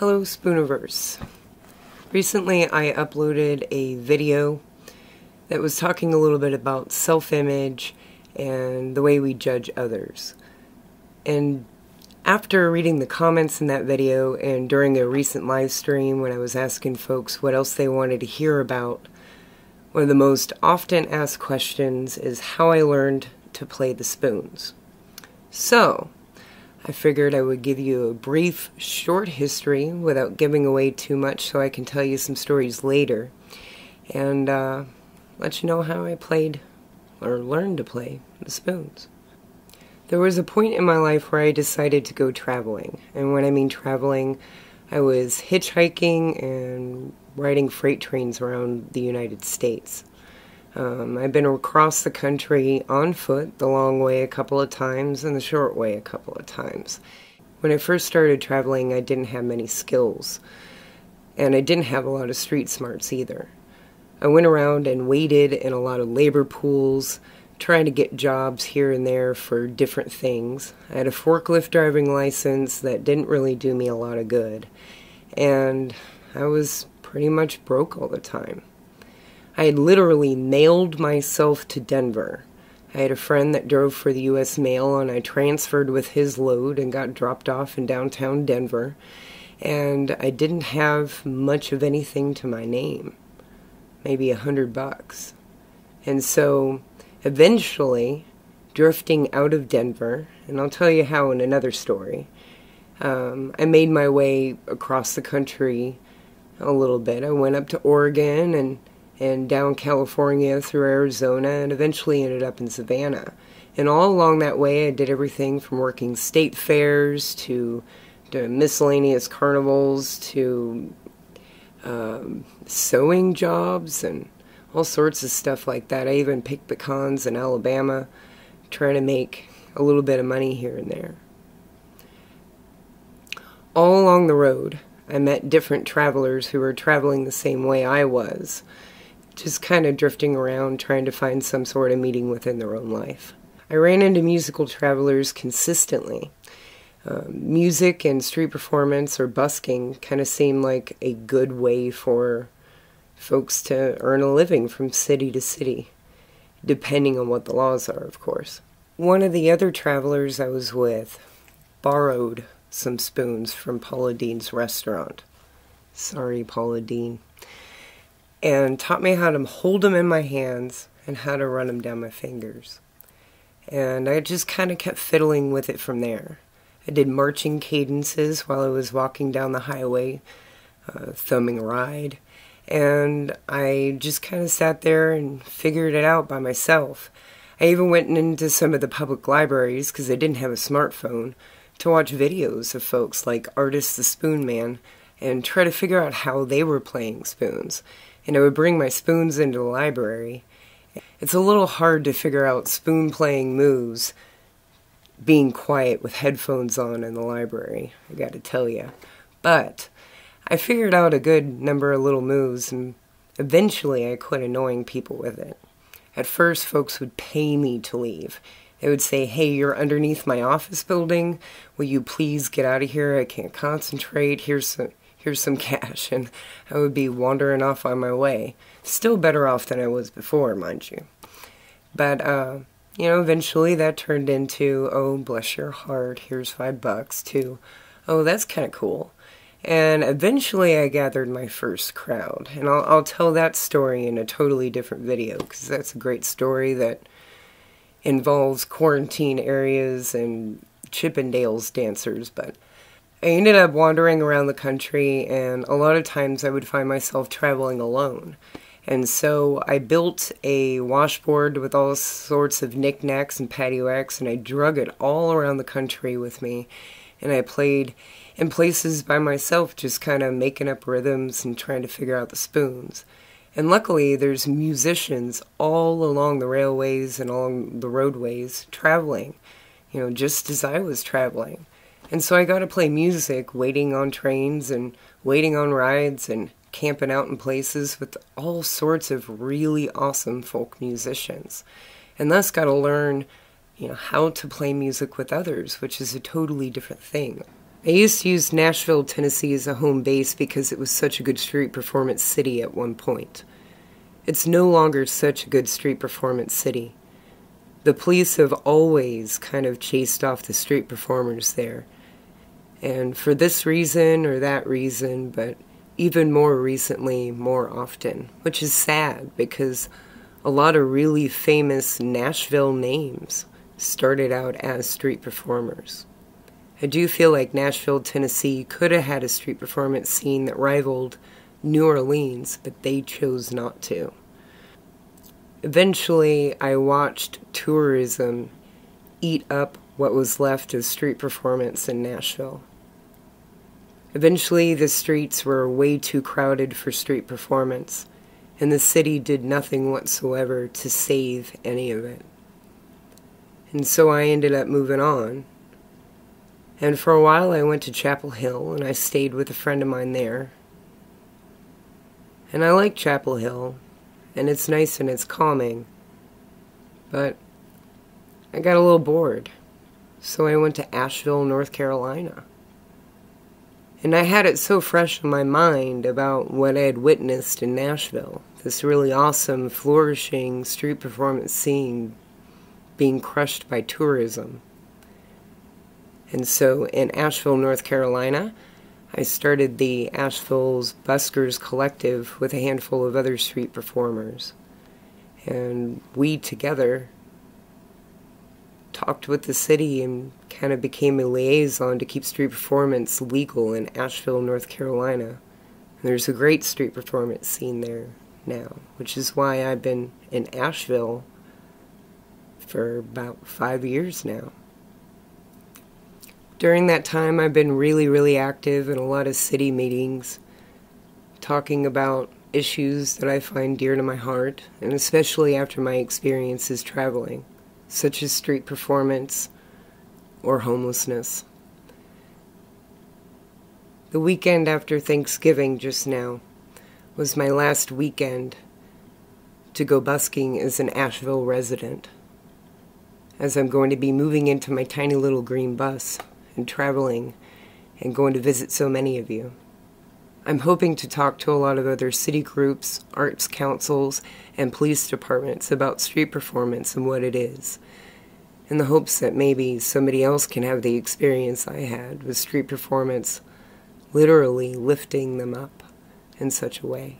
Hello Spooniverse. Recently I uploaded a video that was talking a little bit about self-image and the way we judge others. And after reading the comments in that video and during a recent live stream when I was asking folks what else they wanted to hear about, one of the most often asked questions is how I learned to play the spoons. So I figured I would give you a brief, short history without giving away too much so I can tell you some stories later and let you know how I played or learned to play the spoons. There was a point in my life where I decided to go traveling, and when I mean traveling, I was hitchhiking and riding freight trains around the United States. I've been across the country on foot, the long way a couple of times and the short way a couple of times. When I first started traveling, I didn't have many skills, and I didn't have a lot of street smarts either. I went around and waited in a lot of labor pools, trying to get jobs here and there for different things. I had a forklift driving license that didn't really do me a lot of good, and I was pretty much broke all the time. I had literally mailed myself to Denver. I had a friend that drove for the U.S. Mail, and I transferred with his load and got dropped off in downtown Denver, and I didn't have much of anything to my name, maybe $100. And so eventually, drifting out of Denver, and I'll tell you how in another story, I made my way across the country a little bit. I went up to Oregon and down California through Arizona, and eventually ended up in Savannah. And all along that way, I did everything from working state fairs to miscellaneous carnivals to sewing jobs and all sorts of stuff like that. I even picked pecans in Alabama, trying to make a little bit of money here and there. All along the road, I met different travelers who were traveling the same way I was, just kind of drifting around trying to find some sort of meaning within their own life. I ran into musical travelers consistently. Music and street performance or busking kind of seemed like a good way for folks to earn a living from city to city, depending on what the laws are, of course. One of the other travelers I was with borrowed some spoons from Paula Deen's restaurant. Sorry, Paula Deen. And taught me how to hold them in my hands and how to run them down my fingers. And I just kind of kept fiddling with it from there. I did marching cadences while I was walking down the highway, thumbing a ride. And I just kind of sat there and figured it out by myself. I even went into some of the public libraries, because I didn't have a smartphone, to watch videos of folks like Artist the Spoon Man and try to figure out how they were playing spoons. And I would bring my spoons into the library. It's a little hard to figure out spoon playing moves being quiet with headphones on in the library, I gotta tell you. But I figured out a good number of little moves, and eventually I quit annoying people with it. At first, folks would pay me to leave. They would say, "Hey, you're underneath my office building. Will you please get out of here? I can't concentrate. Here's some cash." And I would be wandering off on my way. Still better off than I was before, mind you. But, you know, eventually that turned into, "Oh, bless your heart, here's $5, to, "Oh, that's kind of cool." And eventually I gathered my first crowd. And I'll tell that story in a totally different video, because that's a great story that involves quarantine areas and Chippendale's dancers. But I ended up wandering around the country, and a lot of times I would find myself traveling alone. And so I built a washboard with all sorts of knickknacks and patio acts, and I drug it all around the country with me, and I played in places by myself, just kind of making up rhythms and trying to figure out the spoons. And luckily, there's musicians all along the railways and along the roadways traveling, you know, just as I was traveling. And so I got to play music waiting on trains and waiting on rides and camping out in places with all sorts of really awesome folk musicians. And thus got to learn, you know, how to play music with others, which is a totally different thing. I used to use Nashville, Tennessee as a home base because it was such a good street performance city at one point. It's no longer such a good street performance city. The police have always kind of chased off the street performers there. And for this reason or that reason, but even more recently, more often. Which is sad because a lot of really famous Nashville names started out as street performers. I do feel like Nashville, Tennessee could have had a street performance scene that rivaled New Orleans, but they chose not to. Eventually, I watched tourism eat up what was left of street performance in Nashville. Eventually, the streets were way too crowded for street performance, and the city did nothing whatsoever to save any of it. And so I ended up moving on. And for a while I went to Chapel Hill, and I stayed with a friend of mine there. And I like Chapel Hill, and it's nice and it's calming. But I got a little bored, so I went to Asheville, North Carolina. And I had it so fresh in my mind about what I had witnessed in Nashville, this really awesome, flourishing street performance scene being crushed by tourism. And so in Asheville, North Carolina, I started the Asheville's Buskers Collective with a handful of other street performers. And we together talked with the city and kind of became a liaison to keep street performance legal in Asheville, North Carolina. And there's a great street performance scene there now, which is why I've been in Asheville for about 5 years now. During that time, I've been really active in a lot of city meetings, talking about issues that I find dear to my heart, and especially after my experiences traveling, such as street performance or homelessness. The weekend after Thanksgiving just now was my last weekend to go busking as an Asheville resident, as I'm going to be moving into my tiny little green bus and traveling and going to visit so many of you. I'm hoping to talk to a lot of other city groups, arts councils, and police departments about street performance and what it is, in the hopes that maybe somebody else can have the experience I had with street performance literally lifting them up in such a way.